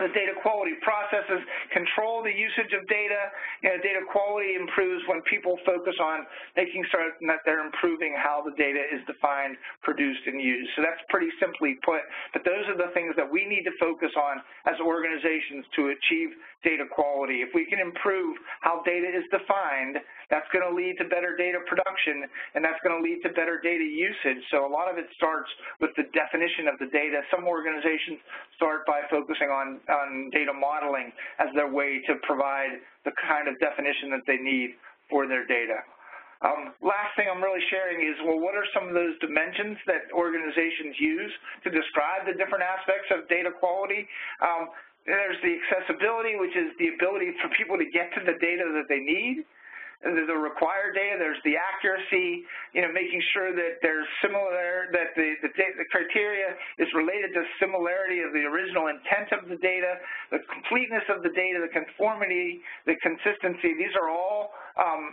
The data quality processes control the usage of data. You know, data quality improves when people focus on making certain that they're improving how the data is defined, produced, and used. So that's pretty simply put, but those are the things that we need to focus on as organizations to achieve data quality. If we can improve how data is defined, that's going to lead to better data production, and that's going to lead to better data usage. So a lot of it starts with the definition of the data. Some organizations start by focusing on data modeling as their way to provide the kind of definition that they need for their data. Last thing I'm really sharing is, well, what are some of those dimensions that organizations use to describe the different aspects of data quality? There's the accessibility, which is the ability for people to get to the data that they need. There's the required data, there's the accuracy, you know, making sure that there's similar, that the criteria is related to similarity of the original intent of the data, the completeness of the data, the conformity, the consistency. These are all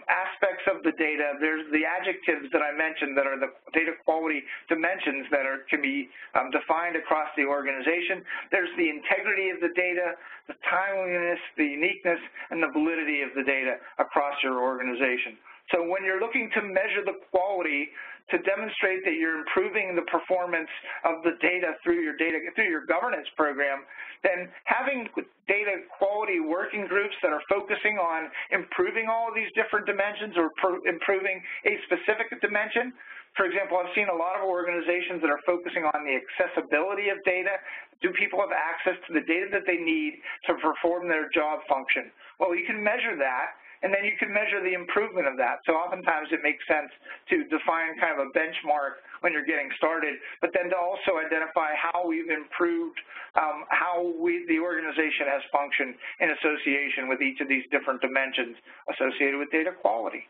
aspects of the data. There's the adjectives that I mentioned that are the data quality dimensions that are, can be defined across the organization. There's the integrity of the data, the timeliness, the uniqueness, and the validity of the data across your organization. So when you're looking to measure the quality to demonstrate that you're improving the performance of the data through your governance program, then having data quality working groups that are focusing on improving all of these different dimensions or improving a specific dimension. For example, I've seen a lot of organizations that are focusing on the accessibility of data. Do people have access to the data that they need to perform their job function? Well, you can measure that, and then you can measure the improvement of that. So oftentimes it makes sense to define kind of a benchmark when you're getting started, but then to also identify how we've improved, the organization has functioned in association with each of these different dimensions associated with data quality.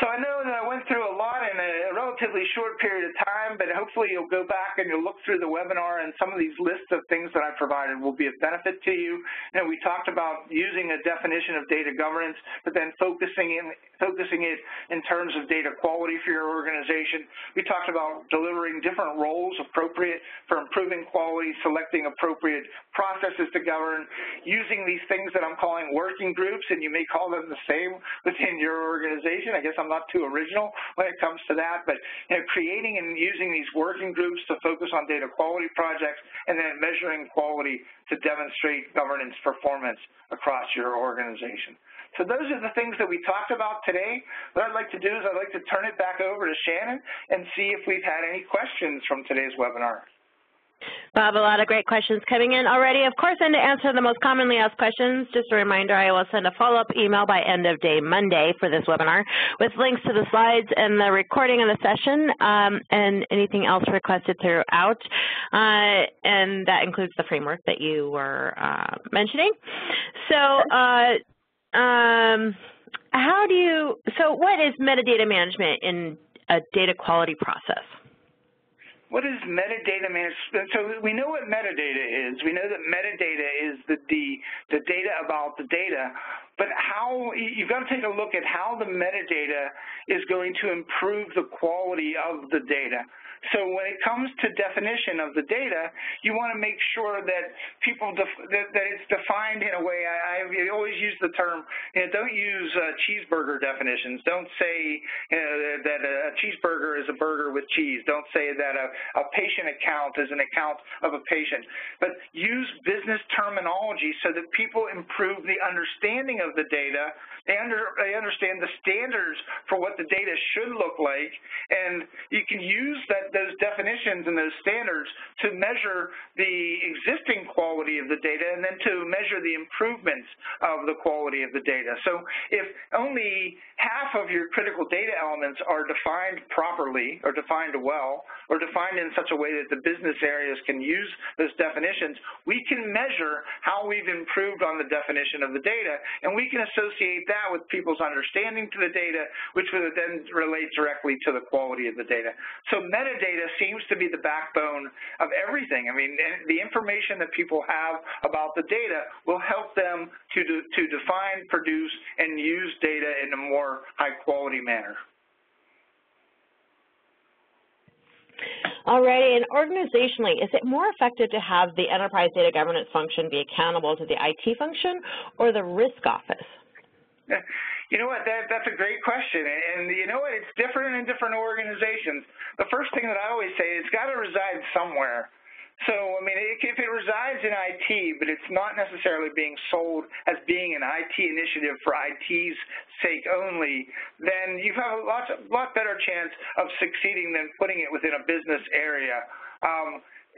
So I know that I went through a lot in a relatively short period of time, but hopefully you'll go back and you'll look through the webinar, and some of these lists of things that I provided will be of benefit to you. You know, we talked about using a definition of data governance, but then focusing it in terms of data quality for your organization. We talked about delivering different roles appropriate for improving quality, selecting appropriate processes to govern, using these things that I'm calling working groups, and you may call them the same within your organization. I guess I'm not too original when it comes to that, but you know, creating and using these working groups to focus on data quality projects and then measuring quality to demonstrate governance performance across your organization. So those are the things that we talked about today. What I'd like to do is I'd like to turn it back over to Shannon and see if we've had any questions from today's webinar. Bob, a lot of great questions coming in already, of course, and to answer the most commonly asked questions, just a reminder, I will send a follow-up email by end of day Monday for this webinar with links to the slides and the recording of the session and anything else requested throughout, and that includes the framework that you were mentioning. So, what is metadata management in a data quality process? What is metadata management? So we know what metadata is. We know that metadata is the data about the data. But how, you've got to take a look at how the metadata is going to improve the quality of the data. So when it comes to definition of the data, you want to make sure that people that it's defined in a way. I always use the term, don't use cheeseburger definitions. Don't say that a cheeseburger is a burger with cheese. Don't say that a patient account is an account of a patient. But use business terminology so that people improve the understanding of the data. They understand the standards for what the data should look like, and you can use those definitions and those standards to measure the existing quality of the data and then to measure the improvements of the quality of the data. So if only half of your critical data elements are defined properly or defined well or defined in such a way that the business areas can use those definitions, we can measure how we've improved on the definition of the data, and we can associate that with people's understanding to the data, which would then relate directly to the quality of the data. So metadata seems to be the backbone of everything. I mean, the information that people have about the data will help them to define, produce, and use data in a more high-quality manner. All right, and organizationally, is it more effective to have the enterprise data governance function be accountable to the IT function or the risk office? You know what, that's a great question, and you know what, it's different in different organizations. The first thing that I always say is it's got to reside somewhere. So, I mean, if it resides in IT, but it's not necessarily being sold as being an IT initiative for IT's sake only, then you have a lot better chance of succeeding than putting it within a business area.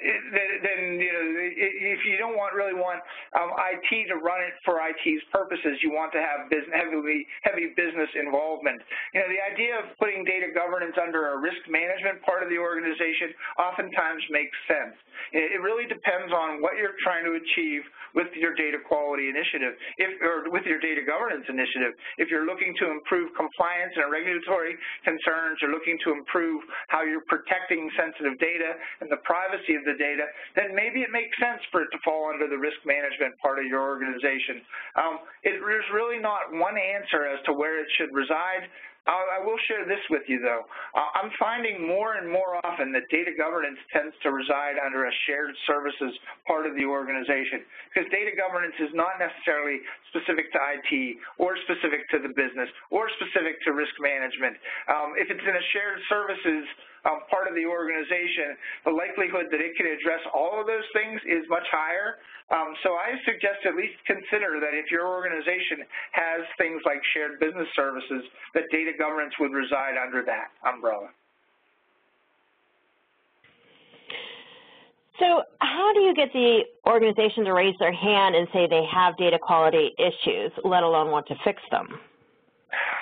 Then, you know, if you don't really want IT to run it for IT's purposes, you want to have heavy business involvement. You know, the idea of putting data governance under a risk management part of the organization oftentimes makes sense. It really depends on what you're trying to achieve with your data quality initiative, or with your data governance initiative. If you're looking to improve compliance and regulatory concerns, you're looking to improve how you're protecting sensitive data and the privacy of the data, then maybe it makes sense for it to fall under the risk management part of your organization. There's really not one answer as to where it should reside. I will share this with you, though. I'm finding more and more often that data governance tends to reside under a shared services part of the organization, because data governance is not necessarily specific to IT or specific to the business or specific to risk management. If it's in a shared services part of the organization, the likelihood that it can address all of those things is much higher. So I suggest at least consider that if your organization has things like shared business services, that data governance would reside under that umbrella. So how do you get the organization to raise their hand and say they have data quality issues, let alone want to fix them?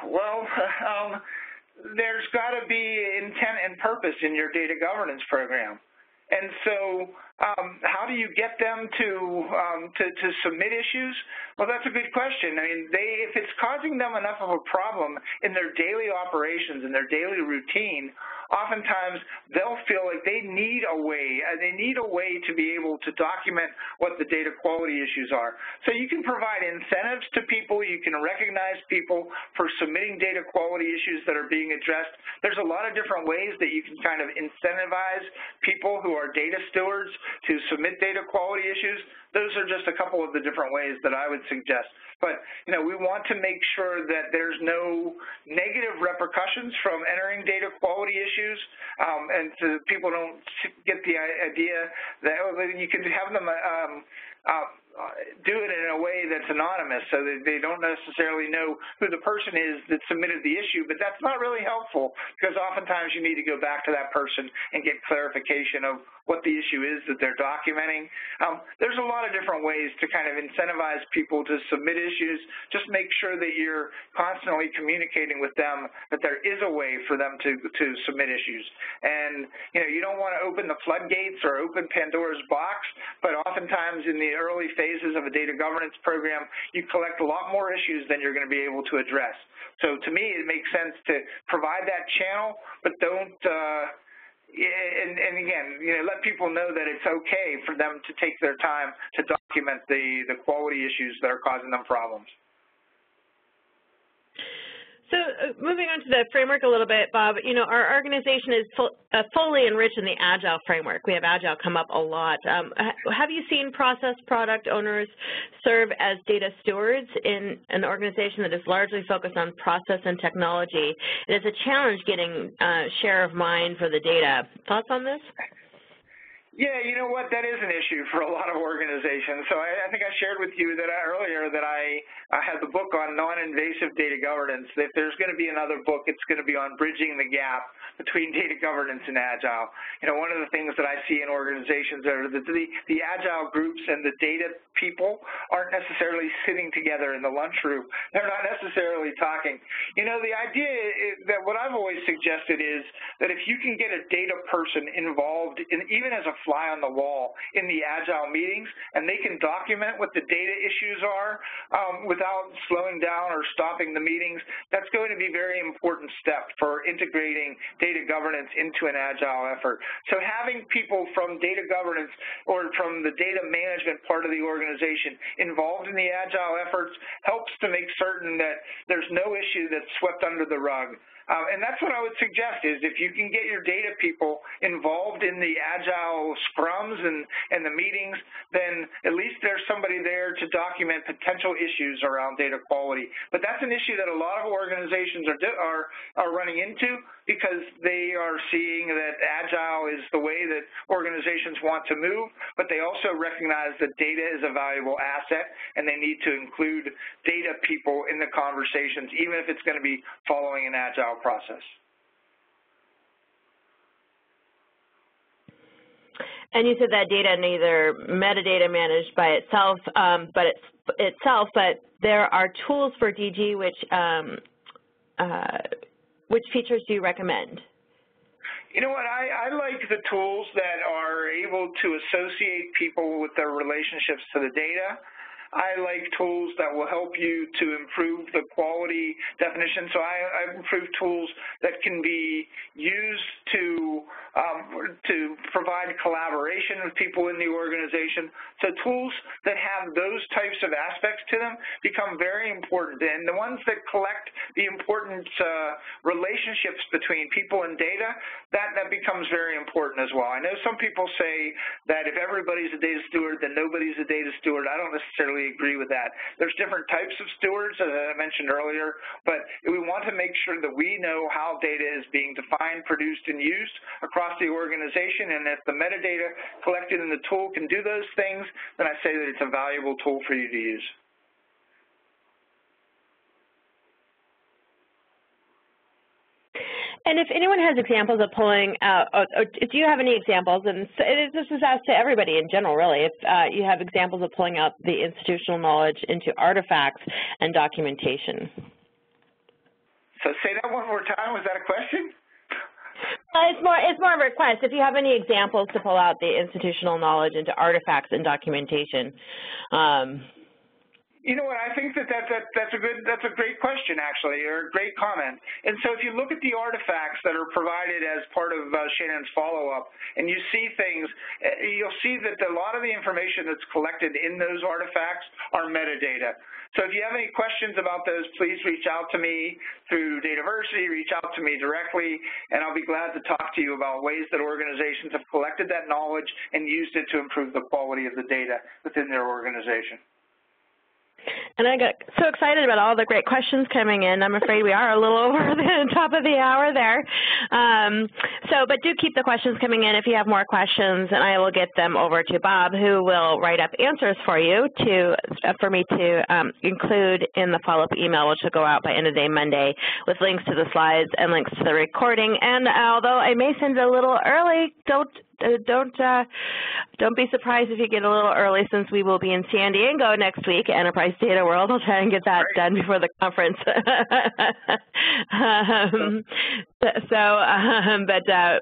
Well, there's got to be intent and purpose in your data governance program. And so how do you get them to submit issues? Well, that's a good question. I mean, if it's causing them enough of a problem in their daily operations, in their daily routine, oftentimes they'll feel like they need a way. They need a way to be able to document what the data quality issues are. So you can provide incentives to people. You can recognize people for submitting data quality issues that are being addressed. There's a lot of different ways that you can kind of incentivize people who are data stewards to submit data quality issues. Those are just a couple of the different ways that I would suggest. But, you know, we want to make sure that there's no negative repercussions from entering data quality issues, and so people don't get the idea that you can have them do it in a way that's anonymous, so that they don't necessarily know who the person is that submitted the issue, but that's not really helpful, because oftentimes you need to go back to that person and get clarification of what the issue is that they're documenting. There's a lot of different ways to kind of incentivize people to submit issues. Just make sure that you're constantly communicating with them that there is a way for them to submit issues. And, you know, you don't want to open the floodgates or open Pandora's box, but oftentimes in the early phases of a data governance program, you collect a lot more issues than you're going to be able to address. So to me, it makes sense to provide that channel, but don't, and again, you know, let people know that it's okay for them to take their time to document the quality issues that are causing them problems. So moving on to the framework a little bit, Bob, you know, our organization is fully enriched in the Agile framework. We have Agile come up a lot. Have you seen process product owners serve as data stewards in an organization that is largely focused on process and technology? It is a challenge getting share of mind for the data. Thoughts on this? Yeah, you know what, that is an issue for a lot of organizations. So I think I shared with you that earlier that I had the book on non-invasive data governance. If there's going to be another book, it's going to be on bridging the gap between data governance and Agile. You know, one of the things that I see in organizations are that the Agile groups and the data people aren't necessarily sitting together in the lunchroom. They're not necessarily talking. You know, the idea is that what I've always suggested is that if you can get a data person involved, in, even as a fly on the wall in the Agile meetings, and they can document what the data issues are without slowing down or stopping the meetings. That's going to be a very important step for integrating data governance into an Agile effort. So having people from data governance or from the data management part of the organization involved in the Agile efforts helps to make certain that there's no issue that's swept under the rug. And that's what I would suggest is if you can get your data people involved in the Agile scrums and the meetings, then at least there's somebody there to document potential issues around data quality. But that's an issue that a lot of organizations are running into because they are seeing that Agile is the way that organizations want to move, but they also recognize that data is a valuable asset and they need to include data people in the conversations, even if it's going to be following an Agile process. And you said that data neither metadata managed by itself, but there are tools for DG which features do you recommend? You know what, I like the tools that are able to associate people with their relationships to the data. I like tools that will help you to improve the quality definition. So I've improved tools that can be used to provide collaboration with people in the organization. So tools that have those types of aspects to them become very important. And the ones that collect the important relationships between people and data, that becomes very important as well. I know some people say that if everybody's a data steward, then nobody's a data steward. I don't necessarily agree with that. There's different types of stewards, as I mentioned earlier, but we want to make sure that we know how data is being defined, produced, and used across the organization, and if the metadata collected in the tool can do those things, then I say that it's a valuable tool for you to use. And if anyone has examples of pulling out, or do you have any examples, and this is asked to everybody in general, really, if you have examples of pulling out the institutional knowledge into artifacts and documentation. So say that one more time. Was that a question? It's more of a request. If you have any examples to pull out the institutional knowledge into artifacts and documentation. You know what, I think that's a great question, actually, or a great comment. And so if you look at the artifacts that are provided as part of Shannon's follow-up, and you see things, you'll see that a lot of the information that's collected in those artifacts are metadata. So if you have any questions about those, please reach out to me through Dataversity, reach out to me directly, and I'll be glad to talk to you about ways that organizations have collected that knowledge and used it to improve the quality of the data within their organization. And I got so excited about all the great questions coming in. I'm afraid we are a little over the top of the hour there. But do keep the questions coming in if you have more questions, and I will get them over to Bob, who will write up answers for you for me to include in the follow-up email, which will go out by end of day Monday with links to the slides and links to the recording. And although I may send it a little early, don't be surprised if you get a little early, since we will be in San Diego next week, Enterprise Data World. I'll try and get that done before the conference.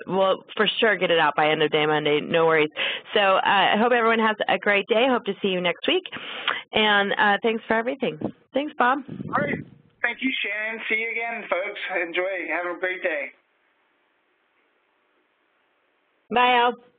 We'll for sure get it out by end of day Monday. No worries. So I hope everyone has a great day. Hope to see you next week. And thanks for everything. Thanks, Bob. All right. Thank you, Shannon. See you again, folks. Enjoy. Have a great day. Bye, all.